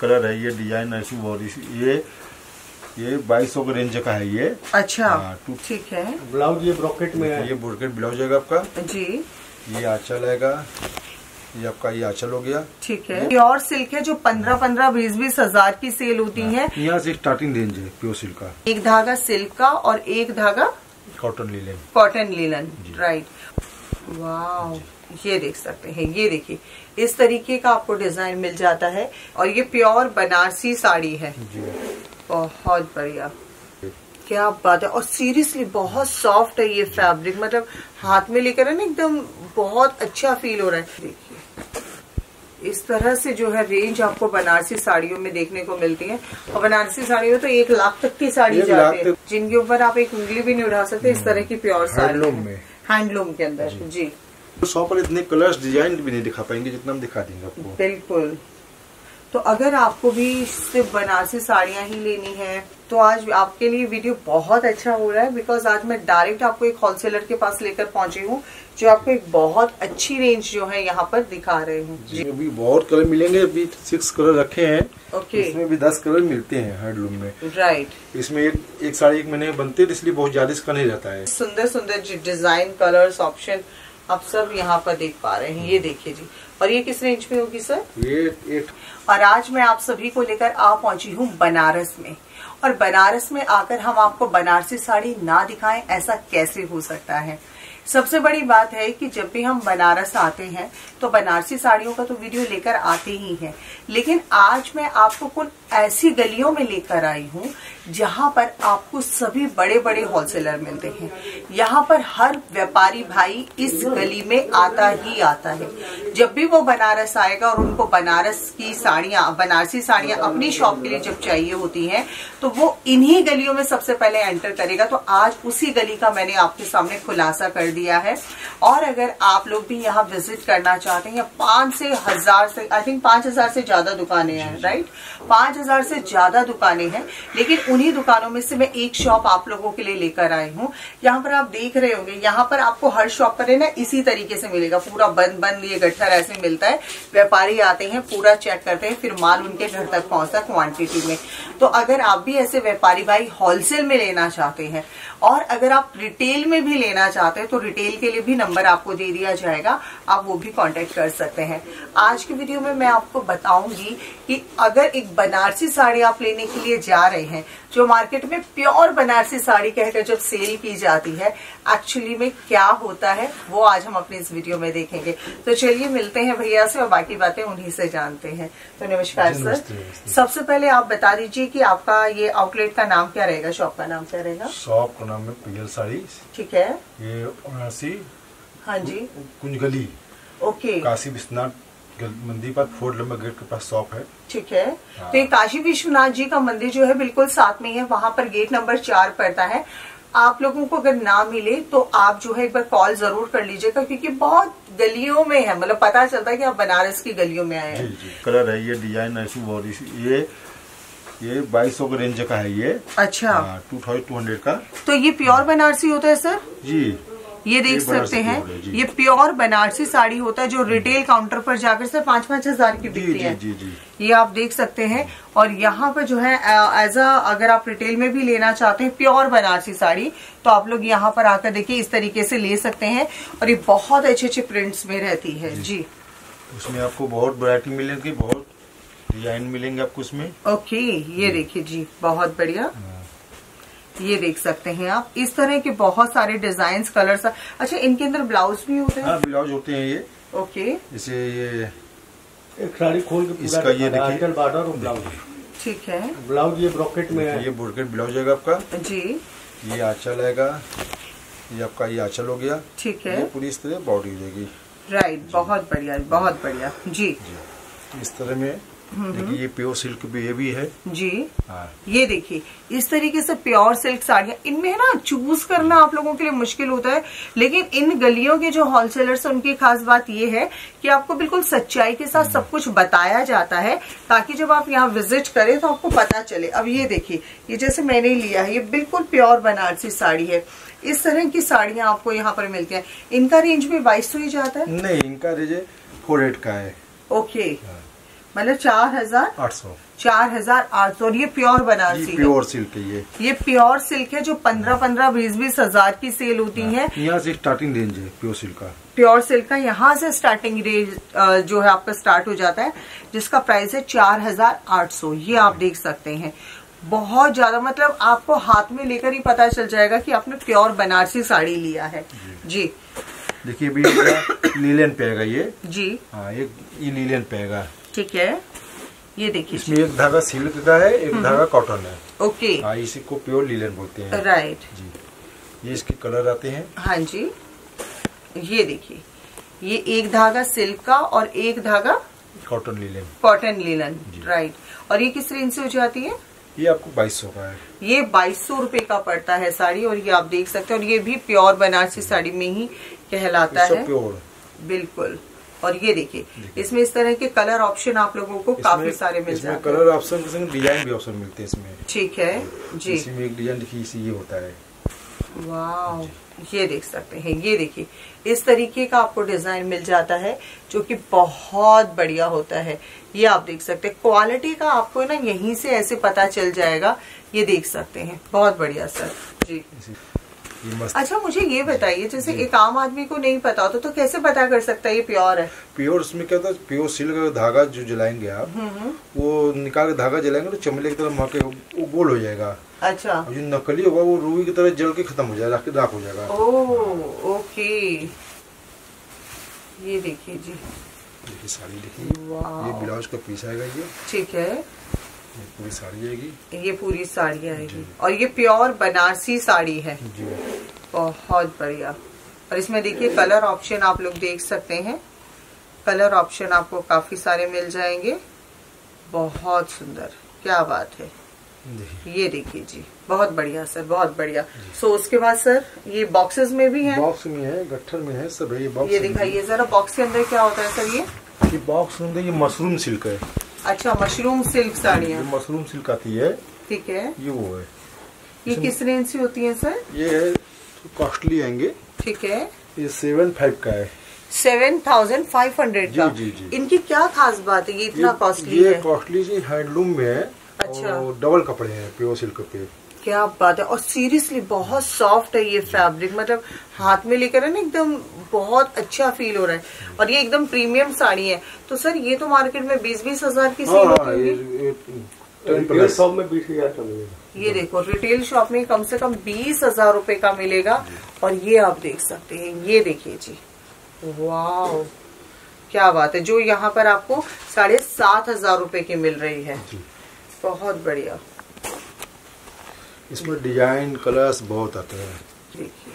Colour है ये, design ऐसी बहुत ये 2200 के रेंज का है ये। अच्छा ठीक है। ब्लाउज ये ब्रोकेट में है, ये ब्रोकेट ब्लाउज है आपका जी। ये आंचल आएगा, ये आपका ये आंचल हो गया। ठीक है। प्योर सिल्क है जो 15-20 हज़ार की सेल होती है। यहाँ से स्टार्टिंग रेंज है प्योर सिल्क का, एक धागा सिल्क का और एक धागा cotton linen. Cotton linen, right. Wow, ये देख सकते हैं, ये देखिए इस तरीके का आपको डिजाइन मिल जाता है और ये प्योर बनारसी साड़ी है। बहुत बढ़िया, क्या बात है। और सीरियसली बहुत सॉफ्ट है ये फैब्रिक, मतलब हाथ में लेकर है ना एकदम बहुत अच्छा फील हो रहा है। देखिए इस तरह से जो है रेंज आपको बनारसी साड़ियों में देखने को मिलती है। और बनारसी साड़ियों तो 1 लाख तक की साड़ी जाती है, जिनके ऊपर आप एक उंगली भी नहीं उठा सकते। इस तरह की प्योर साड़ी में हैंडलूम के अंदर जी। शॉप पर इतने कलर्स डिजाइन भी नहीं दिखा पाएंगे जितना हम दिखा देंगे आपको। बिल्कुल। तो अगर आपको भी सिर्फ बनारसी साड़ियाँ ही लेनी है तो आज आपके लिए वीडियो बहुत अच्छा हो रहा है, बिकॉज आज मैं डायरेक्ट आपको एक होलसेलर के पास लेकर पहुंची हूँ जो आपको एक बहुत अच्छी रेंज जो है यहाँ पर दिखा रहे हूँ जी। अभी बहुत कलर मिलेंगे, अभी 6 कलर रखे हैं। ओके। इसमें भी 10 कलर मिलते हैं हैंडलूम में, राइट। इसमें एक साड़ी एक महीने बनती है, इसलिए बहुत ज्यादा इसका नहीं रहता है। सुंदर सुंदर डिजाइन, कलर्स, ऑप्शन आप सब यहाँ पर देख पा रहे हैं। ये देखिए जी। और ये किस रेंज में होगी सर? ये। और आज मैं आप सभी को लेकर आ पहुंची हूँ बनारस में। और बनारस में आकर हम आपको बनारसी साड़ी ना दिखाएं, ऐसा कैसे हो सकता है। सबसे बड़ी बात है कि जब भी हम बनारस आते हैं तो बनारसी साड़ियों का तो वीडियो लेकर आते ही हैं, लेकिन आज मैं आपको कुछ ऐसी गलियों में लेकर आई हूँ जहाँ पर आपको सभी बड़े बड़े होलसेलर मिलते हैं। यहाँ पर हर व्यापारी भाई इस गली में आता ही आता है। जब भी वो बनारस आएगा और उनको बनारस की साड़ियाँ, बनारसी साड़ियाँ अपनी शॉप के लिए जब चाहिए होती हैं तो वो इन्हीं गलियों में सबसे पहले एंटर करेगा। तो आज उसी गली का मैंने आपके सामने खुलासा कर दिया है। और अगर आप लोग भी यहाँ विजिट करना चाहते हैं, 5,000 से ज्यादा दुकानें हैं, राइट। 5,000 से ज्यादा दुकानें हैं, लेकिन उन्हीं दुकानों में से मैं एक शॉप आप लोगों के लिए लेकर आई हूँ। यहाँ पर आप देख रहे होंगे, यहाँ पर आपको हर शॉप पर है ना इसी तरीके से मिलेगा। पूरा बंद बंद ये गट्ठर ऐसे मिलता है। व्यापारी आते हैं, पूरा चेक करते हैं, फिर माल उनके घर तक पहुंचता है क्वांटिटी में। तो अगर आप भी ऐसे व्यापारी भाई होलसेल में लेना चाहते हैं और अगर आप रिटेल में भी लेना चाहते हैं तो रिटेल के लिए भी नंबर आपको दे दिया जाएगा, आप वो भी कांटेक्ट कर सकते हैं। आज की वीडियो में मैं आपको बताऊंगी कि अगर एक बनारसी साड़ी आप लेने के लिए जा रहे हैं, जो मार्केट में प्योर बनारसी साड़ी कहकर जब सेल की जाती है, एक्चुअली में क्या होता है वो आज हम अपने इस वीडियो में देखेंगे। तो चलिए मिलते हैं भैया से और बाकी बातें उन्हीं से जानते हैं। तो नमस्कार सर। सबसे पहले आप बता दीजिए कि आपका ये आउटलेट का नाम क्या रहेगा, शॉप का नाम क्या रहेगा? शॉप का नाम है पियल साड़ी। ठीक है। ये बनारसी, हाँ जी, कुंज गली, ओके, काशी विश्वनाथ मंदिर पर 4 नंबर गेट के पास शॉप है। ठीक है। हाँ। तो ये काशी विश्वनाथ जी का मंदिर जो है बिल्कुल साथ में ही है, वहाँ पर गेट नंबर 4 पड़ता है। आप लोगों को अगर ना मिले तो आप जो है एक बार कॉल जरूर कर लीजिएगा, क्योंकि बहुत गलियों में है, मतलब पता चलता है कि आप बनारस की गलियों में आए हैं। कलर है ये, डिजाइन ऐसी बहुत, ये 2200 के रेंज का है ये। अच्छा, 2200 का। तो ये प्योर बनारसी होता है सर जी। ये देख सकते हैं, ये प्योर बनारसी साड़ी होता है जो रिटेल काउंटर पर जाकर से 5-5 हज़ार की बिकती है। ये आप देख सकते हैं। और यहाँ पर जो है एज अगर आप रिटेल में भी लेना चाहते हैं प्योर बनारसी साड़ी तो आप लोग यहाँ पर आकर देखिए इस तरीके से ले सकते हैं। और ये बहुत अच्छे अच्छे प्रिंट्स में रहती है जी। उसमें आपको बहुत वैरायटी मिलेगी, बहुत डिजाइन मिलेंगे आपको उसमें। ओके, ये देखिए जी, बहुत बढ़िया। ये देख सकते हैं आप इस तरह के बहुत सारे डिजाइन्स, कलर्स। अच्छा, इनके अंदर ब्लाउज भी होते हैं? हाँ, ब्लाउज होते हैं ये। ओके। इसे ये एक साड़ी खोल के पूरा इसका ये देखिए बॉर्डर और ब्लाउज। ठीक है। ब्लाउज ये ब्रोकेट में है, ये ब्रोकेट ब्लाउज है आपका जी। ये आंचल आएगा, ये आपका ये आंचल हो गया। ठीक है। पूरी इस तरह बॉडी हो जाएगी, राइट। बहुत बढ़िया, बहुत बढ़िया जी। इस तरह में देखिए ये प्योर सिल्क भी, ये भी है जी। ये देखिए इस तरीके से प्योर सिल्क साड़ियाँ। इनमें है ना चूज करना आप लोगों के लिए मुश्किल होता है, लेकिन इन गलियों के जो होलसेलर्स हैं उनकी खास बात ये है कि आपको बिल्कुल सच्चाई के साथ सब कुछ बताया जाता है, ताकि जब आप यहाँ विजिट करें तो आपको पता चले। अब ये देखिए, ये जैसे मैंने लिया है ये बिल्कुल प्योर बनारसी साड़ी है। इस तरह की साड़ियाँ आपको यहाँ पर मिलती है। इनका रेंज भी 2200 ही जाता है? नहीं, इनका रेंज 400 का है। ओके, मतलब 4,800। और ये प्योर बनारसी, प्योर सिल्क है ये प्योर सिल्क है जो 15-15, 20-20 हज़ार की सेल होती है। यहाँ से स्टार्टिंग रेंज है प्योर सिल्क का, यहाँ से स्टार्टिंग रेंज जो है आपका स्टार्ट हो जाता है, जिसका प्राइस है 4,800। ये आप देख सकते हैं, बहुत ज्यादा, मतलब आपको हाथ में लेकर ही पता चल जाएगा कि आपने प्योर बनारसी साड़ी लिया है। जी देखिए भी लीलन पेगा ये जी, हाँ ये लीलन पेगा, ठीक है। ये देखिए इसमें एक धागा सिल्क का है, एक धागा कॉटन है। ओके, हाँ इसी को प्योर लीलन बोलते हैं, राइट जी। ये इसके कलर आते हैं, हाँ जी। ये देखिए, ये एक धागा सिल्क का और एक धागा कॉटन लीलन, राइट। और ये किस रेंज से हो जाती है? ये आपको 2200 का है, ये 2200 रुपए का पड़ता है साड़ी। और ये आप देख सकते हैं, और ये भी प्योर बनारसी साड़ी में ही कहलाता है, प्योर बिल्कुल। और ये देखिए, इसमें इस तरह के कलर ऑप्शन आप लोगों को काफी सारे मिल जाते हैं। कलर ऑप्शन के संग डिजाइन भी ऑप्शन मिलते हैं इसमें, ठीक है जी। इसमें एक डिजाइन देखिए ये होता है, वाओ, ये देख सकते हैं। ये देखिए, इस तरीके का आपको डिजाइन मिल जाता है जो कि बहुत बढ़िया होता है। ये आप देख सकते हैं, क्वालिटी का आपको ना यहीं से ऐसे पता चल जाएगा। ये देख सकते हैं, बहुत बढ़िया सर जी। अच्छा मुझे ये बताइए, जैसे एक आम आदमी को नहीं पता होता तो कैसे पता कर सकता है ये प्योर है? प्योर उसमें क्या होता है, प्योर सिल्क का धागा जो जलाएंगे आप, वो निकाल के धागा जलाएंगे तो चमड़े की तरह महके वो गोल हो जाएगा। अच्छा, जो नकली होगा वो रूई की तरह जल के खत्म हो जाएगा, राख हो जाएगा। ओह ओके, ये देखिए जी, देखिए साड़ी देखिए, ये ब्लाउज का पीस आएगा ये, ठीक है। पूरी साड़ी आएगी, ये पूरी साड़ी आएगी, और ये प्योर बनारसी साड़ी है, बहुत बढ़िया। और इसमें देखिए कलर ऑप्शन आप लोग देख सकते हैं, कलर ऑप्शन आपको काफी सारे मिल जाएंगे। बहुत सुंदर, क्या बात है। ये देखिए जी, बहुत बढ़िया सर, बहुत बढ़िया। सो उसके बाद सर ये बॉक्सेस में भी है, बॉक्स में है, गट्ठर में है, सब है। ये दिखाइए जरा, बॉक्स के अंदर क्या होता है सर? ये बॉक्स में ये मशरूम सिल्क है। अच्छा, मशरूम सिल्क साड़ियाँ, मशरूम सिल्क आती है, ठीक है। ये वो है, ये किस रेंज से होती है सर? ये है कॉस्टली आएंगे, ठीक है। ये 7,500 का है, 7,500 का। इनकी क्या खास बात है, ये इतना कॉस्टली है? ये कॉस्टली जी, हैंडलूम में है। अच्छा, डबल कपड़े हैं प्योर सिल्क पे, क्या बात है। और सीरियसली बहुत सॉफ्ट है ये फैब्रिक, मतलब हाथ में लेकर है ना एकदम बहुत अच्छा फील हो रहा है। और ये एकदम प्रीमियम साड़ी है। तो सर ये तो मार्केट में 20-20 हज़ार की सेल होती है। ये देखो, रिटेल शॉप में कम से कम 20,000 रूपये का मिलेगा। और ये आप देख सकते हैं, ये देखिए जी, वाह क्या बात है, जो यहाँ पर आपको 7,500 रूपये की मिल रही है, बहुत बढ़िया। इसमें डिजाइन कलर्स बहुत आते हैं। देखिए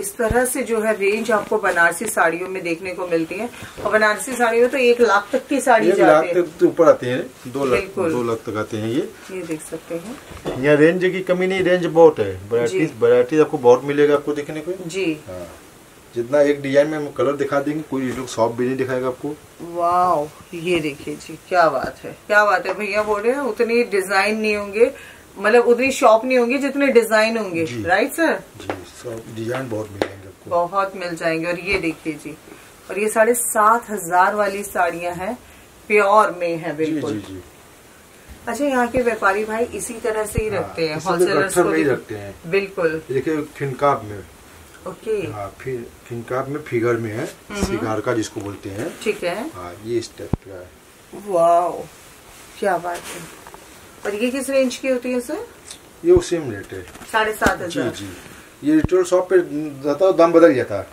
इस तरह से जो है रेंज आपको बनारसी साड़ियों में देखने को मिलती है। और बनारसी साड़ियों तो 1 लाख तक की साड़ी जाती है, ऊपर आते हैं 2 लाख तक आते हैं। ये देख सकते हैं, यहाँ रेंज की कमी नहीं, रेंज बहुत है, वैरायटी आपको बहुत मिलेगा आपको देखने को जी। हाँ, जितना एक डिजाइन में हम कलर दिखा देंगे, कोई लोग शॉप भी नहीं दिखाएगा आपको। वाह, ये देखिए जी, क्या बात है, क्या बात है। भैया बोल रहे हैं उतनी डिजाइन नहीं होंगे, मतलब उतनी शॉप नहीं होंगी जितने डिजाइन होंगे, राइट सर जी। डिजाइन बहुत मिलेंगे आपको, बहुत मिल जाएंगे। और ये देखिए जी, और ये 7,500 वाली साड़ियां हैं, प्योर में है बिल्कुल जी, जी। अच्छा, यहाँ के व्यापारी भाई इसी तरह से ही रखते हैं, होलसेलर्स को ही रखते हैं बिल्कुल। देखिये फिनकाब में, ओके, फिर फिनकाब में फिगर में है, सिगार का जिसको बोलते हैं, ठीक है। ये इस टाइप का है, वाह क्या बात है। और ये किस रेंज की होती है सर? ये उसी में रेट है, 7,500 जी। ये रिटेल शॉप पे जाता है, दाम बदल जाता है,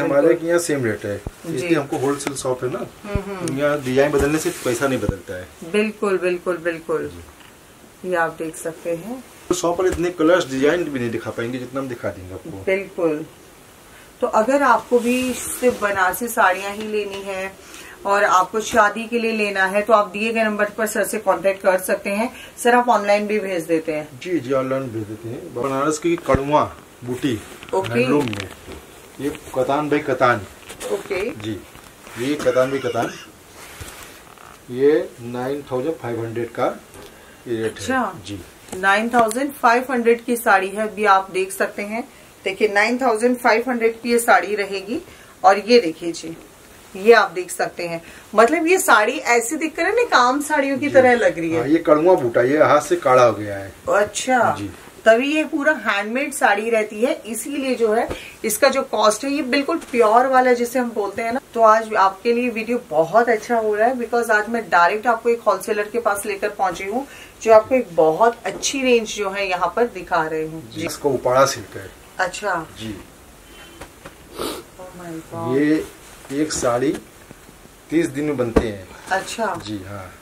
हमारे यहाँ सेम रेट है, इसलिए हमको होलसेल शॉप है ना, यहाँ डिजाइन बदलने से पैसा नहीं बदलता है, बिल्कुल बिल्कुल बिल्कुल। ये आप देख सकते हैं, शॉप पर इतने कलर्स डिजाइन भी नहीं दिखा पाएंगे जितना हम दिखा देंगे आपको, बिल्कुल। तो अगर आपको भी सिर्फ बनारसी साड़ियाँ ही लेनी है और आपको शादी के लिए लेना है, तो आप दिए गए नंबर पर सर से कांटेक्ट कर सकते हैं। सर आप ऑनलाइन भी भेज देते हैं? जी जी, ऑनलाइन भेज देते हैं। बनारस की कड़वा बूटी, हैंडलूम में, ये कतान भाई कतान, ओके जी, ये कतान भाई कतान, ये 9,500 का रेट है जी। 9,500 की साड़ी है, अभी आप देख सकते हैं। देखिये 9,500 की ये साड़ी रहेगी। और ये देखिए जी, ये आप देख सकते हैं। मतलब ये साड़ी ऐसी दिख रही है ना, काम साड़ियों की तरह लग रही है। ये कड़ुआ बूटा, ये हाथ से काढ़ा हो गया है। अच्छा, तभी ये पूरा हैंडमेड साड़ी रहती है, इसीलिए जो है इसका जो कॉस्ट है ये बिल्कुल प्योर वाला जिसे हम बोलते हैं ना। तो आज आपके लिए वीडियो बहुत अच्छा हो रहा है, बिकॉज आज मैं डायरेक्ट आपको एक होलसेलर के पास लेकर पहुंची हूँ जो आपको एक बहुत अच्छी रेंज जो है यहाँ पर दिखा रहे हूँ। इसको उपाड़ा सिल्क है। अच्छा जी, ये एक साड़ी 30 दिन में बनते हैं। अच्छा जी, हाँ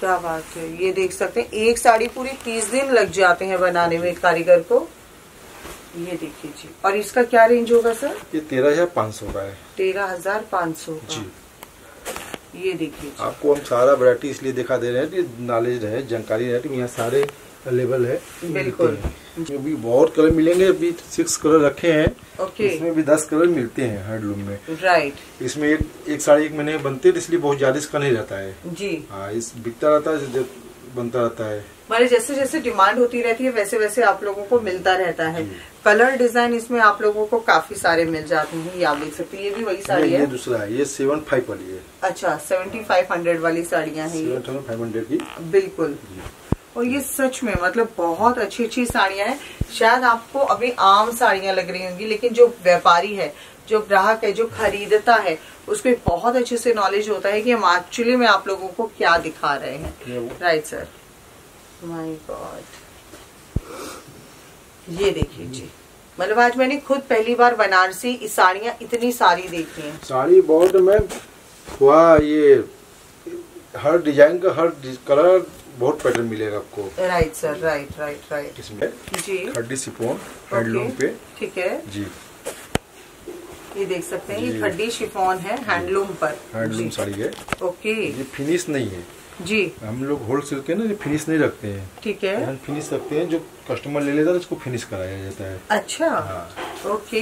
क्या बात है। ये देख सकते हैं एक साड़ी पूरी 30 दिन लग जाते हैं बनाने में कारीगर को। ये देखिए जी, और इसका क्या रेंज होगा सर? ये 13,500 का है। 13,500 जी। ये देखिए, आपको हम सारा वैरायटी इसलिए दिखा दे रहे हैं कि नॉलेज रहे, जानकारी रहे, यहाँ सारे अवेलेबल है। बिल्कुल, अभी बहुत कलर मिलेंगे, अभी 6 कलर रखे हैं। ओके, इसमें भी 10 कलर मिलते हैं हैंडलूम में। राइट, इसमें एक साड़ी एक महीने बनती है, इसलिए बहुत ज्यादा इसका नहीं रहता है जी। हाँ, इस बिकता रहता है, बनता रहता है। हमारे जैसे जैसे डिमांड होती रहती है वैसे वैसे आप लोगों को मिलता रहता है। कलर डिजाइन इसमें आप लोगों को काफी सारे मिल जाते हैं, ये आप देख सकते हैं। ये भी वही साड़ी है। दूसरा है ये 75 वाली है। अच्छा, 7500 वाली साड़ियाँ है, 7500 की। बिल्कुल, और ये सच में मतलब बहुत अच्छी अच्छी साड़ियाँ हैं। शायद आपको अभी आम साड़ियाँ लग रही होंगी, लेकिन जो व्यापारी है, जो ग्राहक है, जो खरीदता है, उसको बहुत अच्छे से नॉलेज होता है कि हम एक्चुअली में आप लोगों को क्या दिखा रहे हैं। राइट सर, माय गॉड, ये देखिए जी। मतलब आज मैंने खुद पहली बार बनारसी साड़ियाँ इतनी सारी देखी है। साड़ी बहुत मैम, वाह, ये हर डिजाइन का, हर कलर, बहुत पैटर्न मिलेगा आपको। Right sir, right right right. इसमें जी खड्डी शिफॉन हैंडलूम पे, ठीक है जी। ये देख सकते हैं, ये खड्डी शिफॉन है हैंडलूम पर, हैंडलूम साड़ी है। ओके, ये फिनिश नहीं है जी। हम लोग होलसेल के ना ये फिनिश नहीं रखते हैं। ठीक है, हम फिनिश रखते हैं, जो कस्टमर ले लेता है उसको फिनिश कराया जाता है। अच्छा, हाँ। ओके,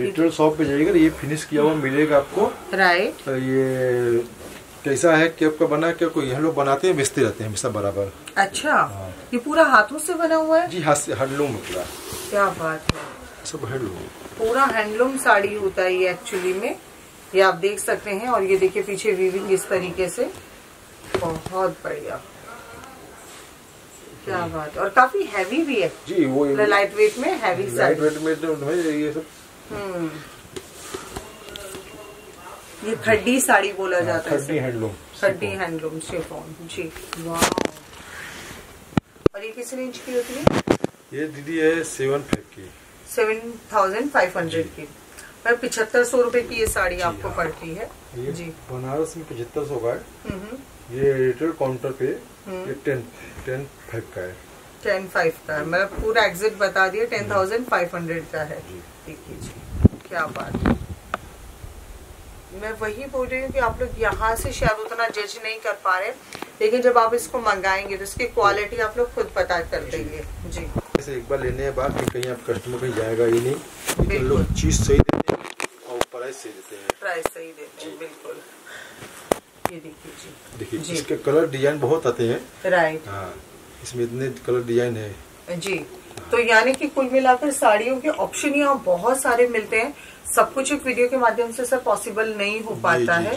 रिटेल शॉप पे जाइएगा, ये फिनिश किया हुआ मिलेगा आपको। राइट, ये कैसा है कि आपका बना, क्या कोई हम लोग बनाते हैं, बेचते रहते हैं हमेशा बराबर। अच्छा, ये पूरा हाथों से बना हुआ है जी। हाथ से हैंडलूम निकला, क्या बात है, सब हैंडलूम, पूरा हैंडलूम साड़ी होता है ये एक्चुअली में। ये आप देख सकते हैं, और ये देखिए पीछे वीविंग इस तरीके से, बहुत बढ़िया, क्या बात। और काफी हैवी भी है जी, वो लाइट वेट में हैवी, लाइट वेट में ये सब। ये खड्डी साड़ी बोला जाता है, खड्डी हैंडलूम, खड्डी हैंडलूम शिफॉन जी। वाह, और ये किस रेंज की होती है? ये दीदी है 7,500 की, 7,500 की। पर 7500 रुपए की ये साड़ी आपको पड़ती है जी। बनारस में 7500 का है। ये रिटेल काउंटर पे 10,500 का है। 10,500 का है, मतलब पूरा एग्जिट बता दिया। 10,500 का है, देखिए जी, क्या बात है। मैं वही बोल रही हूँ कि आप लोग यहाँ से शायद उतना जज नहीं कर पा रहे, लेकिन जब आप इसको मंगाएंगे तो इसकी क्वालिटी आप लोग खुद पता कर देंगे जी। ऐसे एक बार लेने के बाद कहीं आप कस्टमर कहीं जाएगा ही नहीं, लेकिन लोग चीज सही देते हैं और प्राइस सही देते हैं, प्राइस सही देते हैं। बिल्कुल, ये देखिए जी, देखिए इसके कलर डिजाइन बहुत आते हैं। राइट, हाँ, इसमें इतने कलर डिजाइन है जी। तो यानी कि कुल मिलाकर साड़ियों के ऑप्शन यहाँ बहुत सारे मिलते हैं। सब कुछ एक वीडियो के माध्यम से सर पॉसिबल नहीं हो पाता है।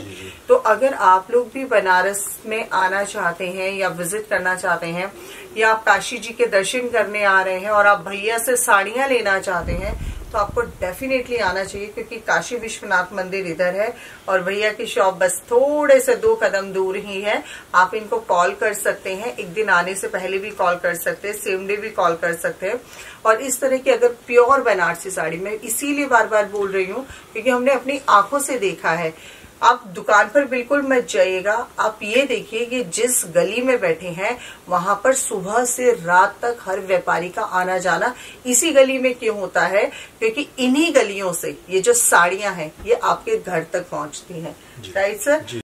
तो अगर आप लोग भी बनारस में आना चाहते हैं या विजिट करना चाहते हैं, या आप काशी जी के दर्शन करने आ रहे हैं और आप भैया से साड़ियाँ लेना चाहते हैं, तो आपको डेफिनेटली आना चाहिए, क्योंकि काशी विश्वनाथ मंदिर इधर है और भैया की शॉप बस थोड़े से 2 कदम दूर ही है। आप इनको कॉल कर सकते हैं, एक दिन आने से पहले भी कॉल कर सकते हैं, सेम डे भी कॉल कर सकते हैं। और इस तरह की अगर प्योर बनारसी साड़ी, मैं इसीलिए बार बार बोल रही हूँ क्योंकि हमने अपनी आंखों से देखा है। आप दुकान पर बिल्कुल मत जाइएगा, आप ये देखिए कि जिस गली में बैठे हैं वहां पर सुबह से रात तक हर व्यापारी का आना जाना इसी गली में क्यों होता है, क्योंकि इन्हीं गलियों से ये जो साड़ियां हैं ये आपके घर तक पहुंचती हैं। Right sir.